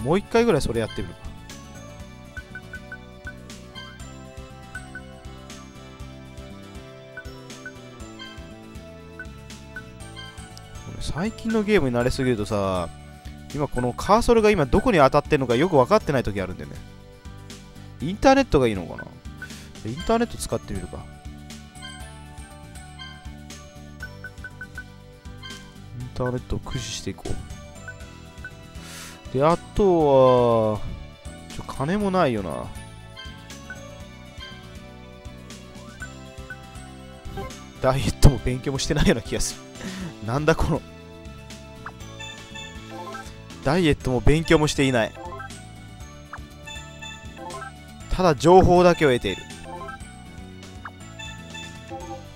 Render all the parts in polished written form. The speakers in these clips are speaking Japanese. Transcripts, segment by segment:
もう一回ぐらいそれやってみるか。最近のゲームに慣れすぎるとさ、今このカーソルが今どこに当たってるのかよく分かってない時あるんだよね。インターネットがいいのかな。インターネット使ってみるか。インターネットを駆使していこう。で、あとは、金もないよな。ダイエットも勉強もしてないような気がする。なんだこのダイエットも勉強もしていない、ただ情報だけを得ている。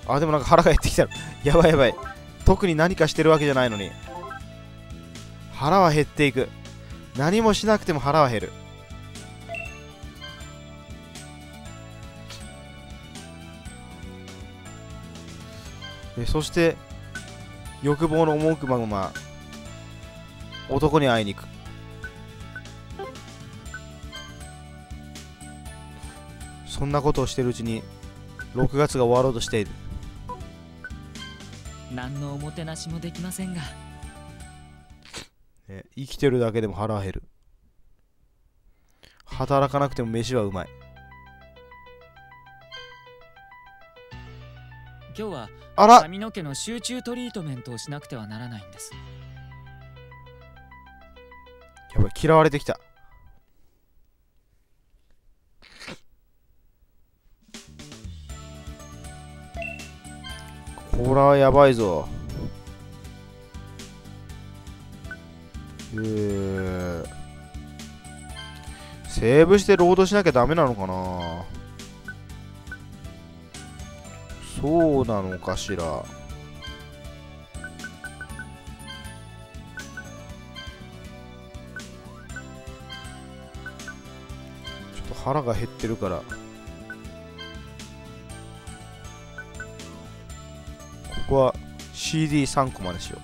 あ、でもなんか腹が減ってきた。やばいやばい。特に何かしてるわけじゃないのに腹は減っていく。何もしなくても腹は減る。そして欲望の赴くまま男に会いに行く。そんなことをしているうちに6月が終わろうとしている。何のおもてなしもできませんが、生きてるだけでも腹は減る。働かなくても飯はうまい。今日は髪の毛の集中トリートメントをしなくてはならないんです。やばい、嫌われてきた。これはやばいぞ。セーブしてロードしなきゃダメなのかな。そうなのかしら。ちょっと腹が減ってるからここは CD3 個までしよう。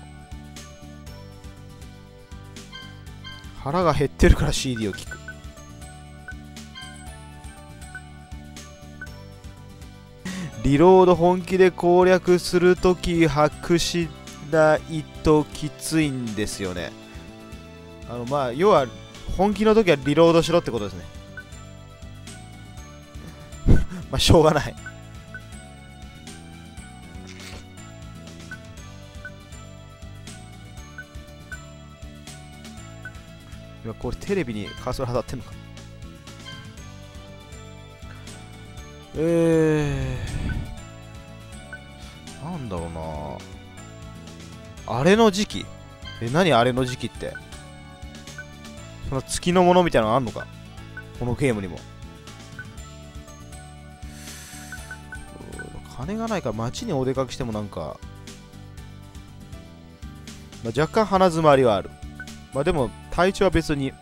腹が減ってるから CD を聞く。リロード本気で攻略するとき白しないときついんですよね。まあ要は本気のときはリロードしろってことですね。まあしょうがない。今これテレビにカーソル当たってんのか。なんだろうな。あれの時期、何あれの時期って、その月のものみたいなのあんのか、このゲームにも。金がないから街にお出かけしてもなんか、まあ、若干鼻詰まりはある。まあでも体調は別に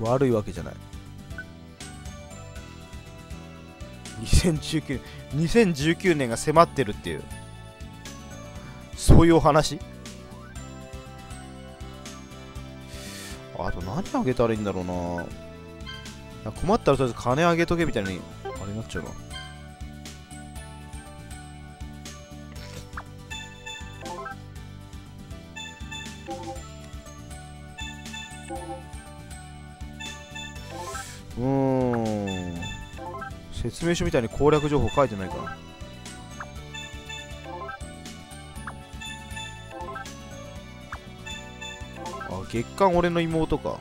悪いわけじゃない。2019年が迫ってるっていう、そういうお話。あと何あげたらいいんだろうな。困ったらとりあえず金あげとけみたいにあれになっちゃうな。説明書みたいに攻略情報書いてないかな。あ、月刊俺の妹か。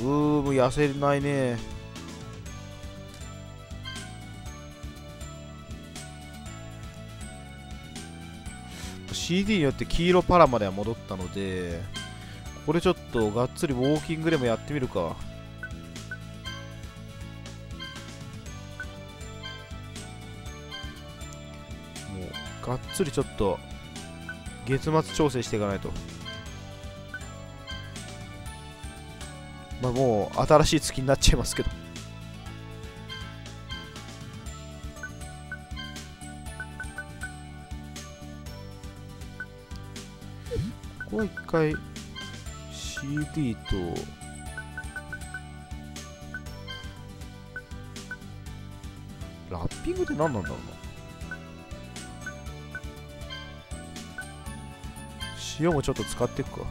もう痩せないね。CD によって黄色パラまでは戻ったので、これちょっとがっつりウォーキングでもやってみるか。がっつりちょっと月末調整していかないと。まあもう新しい月になっちゃいますけど。こは一回 CD とラッピングって何なんだろうな。塩もちょっと使っていくか。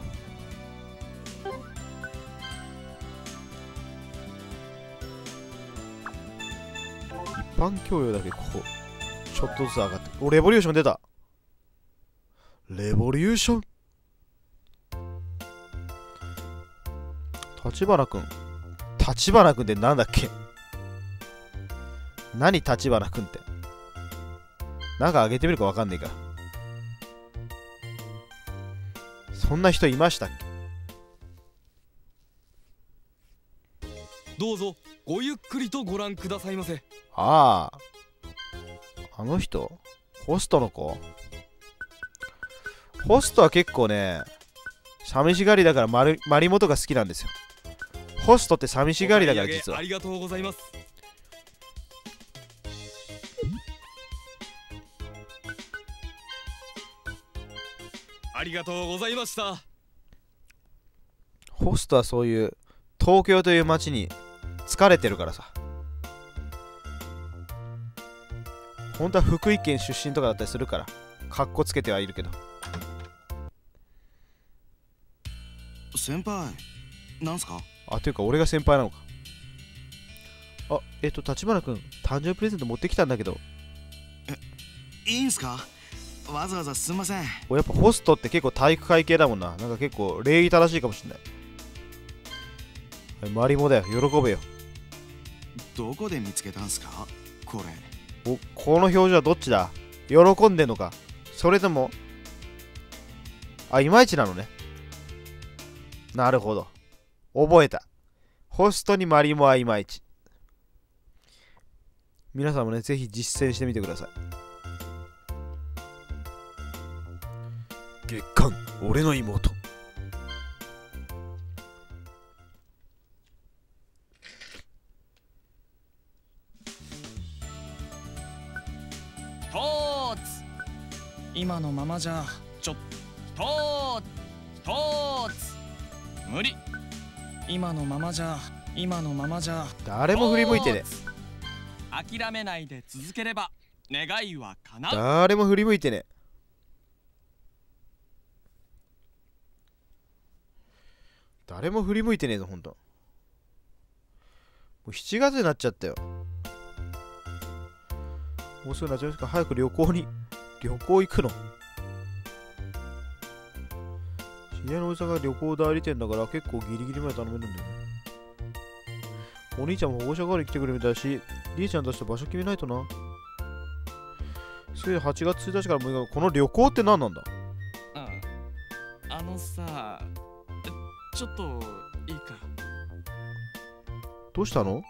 一般教養だけここちょっとずつ上がって、おレボリューション出た。レボリューション。立花くん、立花くんってなんだっけ。何立花くんって、なんかあげてみるかわかんねえか。そんな人いましたっけ。どうぞごゆっくりとご覧くださいませ。ああ、あの人ホストの子。ホストは結構ね、寂しがりだからマリモとか好きなんですよ。ホストって寂しがりだから、実は。ありがとうございます。ありがとうございました。ホストはそういう東京という街に疲れてるからさ。本当は福井県出身とかだったりするから、かっこつけてはいるけど。先輩、なんすか？あ、というか俺が先輩なのか。あ、立花君、誕生日プレゼント持ってきたんだけど。え、いいんすか？わざわざすんません。やっぱホストって結構体育会系だもんな。なんか結構礼儀正しいかもしんない。はい、マリモだよ、喜べよ。どこで見つけたんすか？これ。お、この表情はどっちだ？喜んでんのか？それとも、あ、いまいちなのね。なるほど。覚えた。ホストにマリモはいまいち。皆さんもね、ぜひ実践してみてください。月刊、俺の妹。トーツ。今のままじゃ、ちょっとーツ。トーツ。無理。今のままじゃ、今のままじゃ。誰も振り向いてね。諦めないで続ければ願いは叶う。誰も振り向いてね。誰も振り向いてねえぞ、ほんと。もう7月になっちゃったよ。もうすぐ夏休みですから、早く旅行に。旅行行くの？知り合いのおじさんが旅行代理店だから結構ギリギリまで頼めるんだよね。お兄ちゃんも保護者代わり来てくれるみたいし、りーちゃんたちと場所決めないとな。それで8月1日から6日、この旅行って何なんだ？あのさ、ちょっといいか。どうしたの？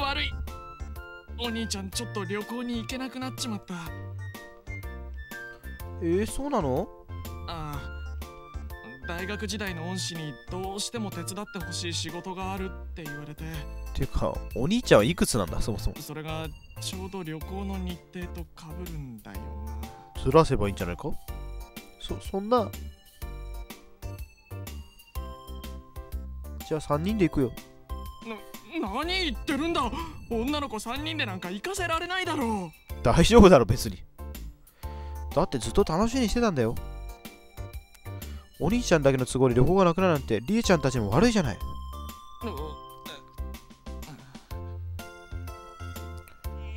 悪い。お兄ちゃんちょっと旅行に行けなくなっちまった。そうなの？ああ、大学時代の恩師にどうしても手伝ってほしい仕事があるって言われて。てかお兄ちゃんはいくつなんだ、そもそも。それがちょうど旅行の日程とかぶるんだよな。ずらせばいいんじゃないか。そんな。じゃあ3人で行くよ。何言ってるんだ。女の子3人でなんか行かせられないだろう。大丈夫だろ別に。だってずっと楽しみにしてたんだよ。お兄ちゃんだけの都合で旅行がなくなるなんて、りえちゃんたちも悪いじゃない。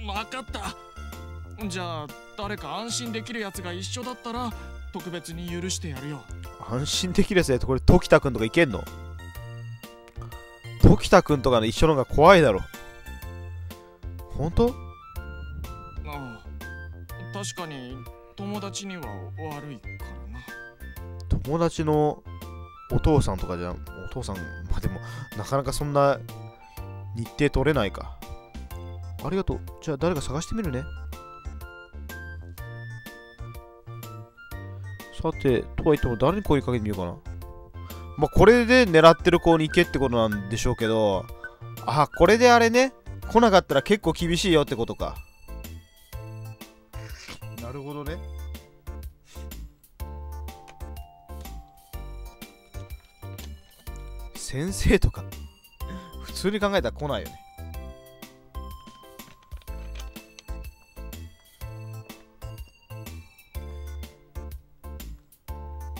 分かった。じゃあ誰か安心できるやつが一緒だったら特別に許してやるよ。安心できるやつだと、これ時田くんとかいけんの？時田くんとかの一緒の方が怖いだろ。ほんと？ああ、確かに友達には悪いからな。友達のお父さんとかじゃん。お父さん、まあでもなかなかそんな日程取れないか。ありがとう。じゃあ誰か探してみるね。さて、とは言っても誰に声かけてみようかな。まあ、これで狙ってる子に行けってことなんでしょうけど、あ、これであれね、来なかったら結構厳しいよってことか。なるほどね。先生とか普通に考えたら来ないよね。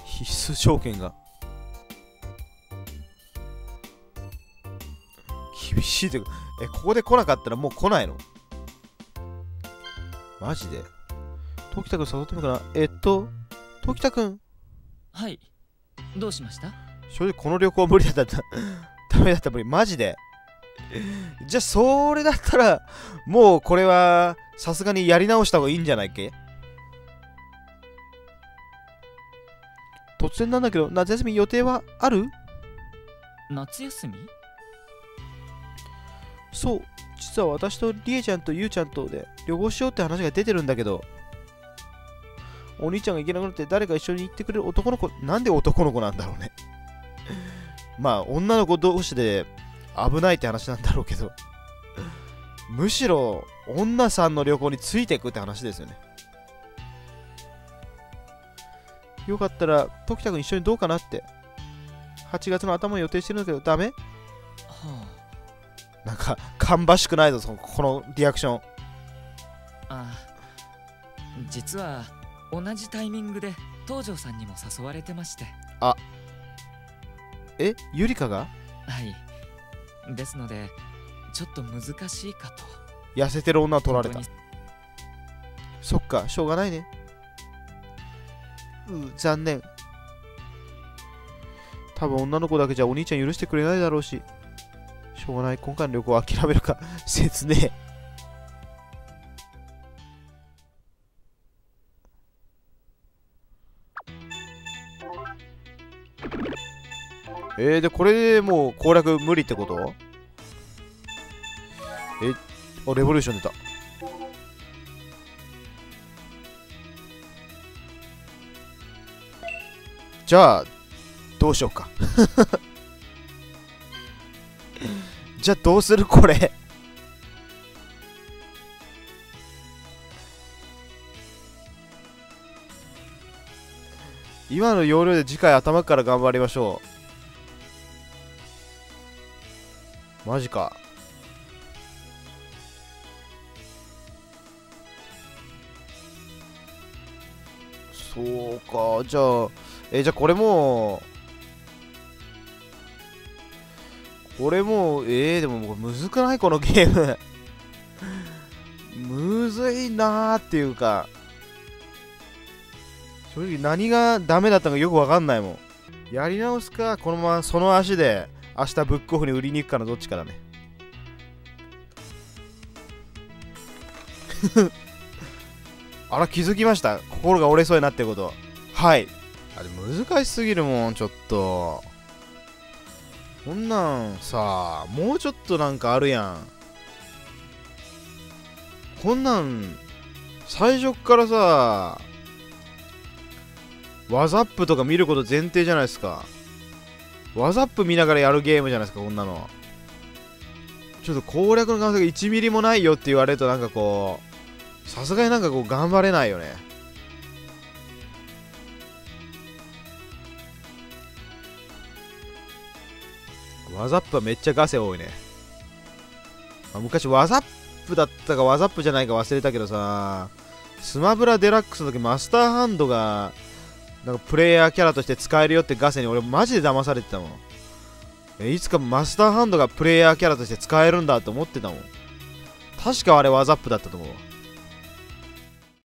必須条件が厳しいというか、え、ここで来なかったらもう来ないの？マジで？時田くん誘ってみるかな。時田くん。はい。どうしました？正直この旅行無理だった。ダメだった無理。マジで。じゃあそれだったらもうこれはさすがにやり直した方がいいんじゃないっけ？突然なんだけど、夏休み予定はある？夏休み？そう、実は私とりえちゃんとゆうちゃんとで旅行しようって話が出てるんだけど、お兄ちゃんが行けなくなって誰か一緒に行ってくれる男の子、なんで男の子なんだろうね。まあ女の子同士で危ないって話なんだろうけど、むしろ女さんの旅行についていくって話ですよね。よかったら時田君一緒にどうかなって。8月の頭を予定してるんだけどダメ？はあ、なんか芳しくないぞこのリアクション。あ、実は同じタイミングで東條さんにも誘われてまして。あ、え、ゆりかが？はい、ですのでちょっと難しいかと。痩せてる女を取られた。そっか、しょうがないね。残念。多分女の子だけじゃお兄ちゃん許してくれないだろうし、しょうがない、今回の旅行は諦めるか。切ねえ。でこれでもう攻略無理ってこと？あ、レボリューション出た。じゃあどうしようか。じゃあどうするこれ。今の要領で次回頭から頑張りましょう。マジか。そうか、じゃあじゃあこれもでもむずくないこのゲーム。むずいなーっていうか、正直何がダメだったのかよくわかんないもん。やり直すか、このままその足で明日ブックオフに売りに行くかのどっちかだね。あら、気づきました？心が折れそうになってること。はい。あれ難しすぎるもん、ちょっと。こんなんさ、もうちょっとなんかあるやん。こんなん、最初からさ、ワザップとか見ること前提じゃないですか。ワザップ見ながらやるゲームじゃないですか、こんなの。ちょっと攻略の可能性が1ミリもないよって言われると、なんかこう、さすがになんかこう、頑張れないよね。ワザップはめっちゃガセ多いね。昔ワザップだったかワザップじゃないか忘れたけどさ、スマブラデラックスの時マスターハンドがなんかプレイヤーキャラとして使えるよってガセに俺マジで騙されてたもん。いつかマスターハンドがプレイヤーキャラとして使えるんだと思ってたもん。確かあれワザップだったと思うわ。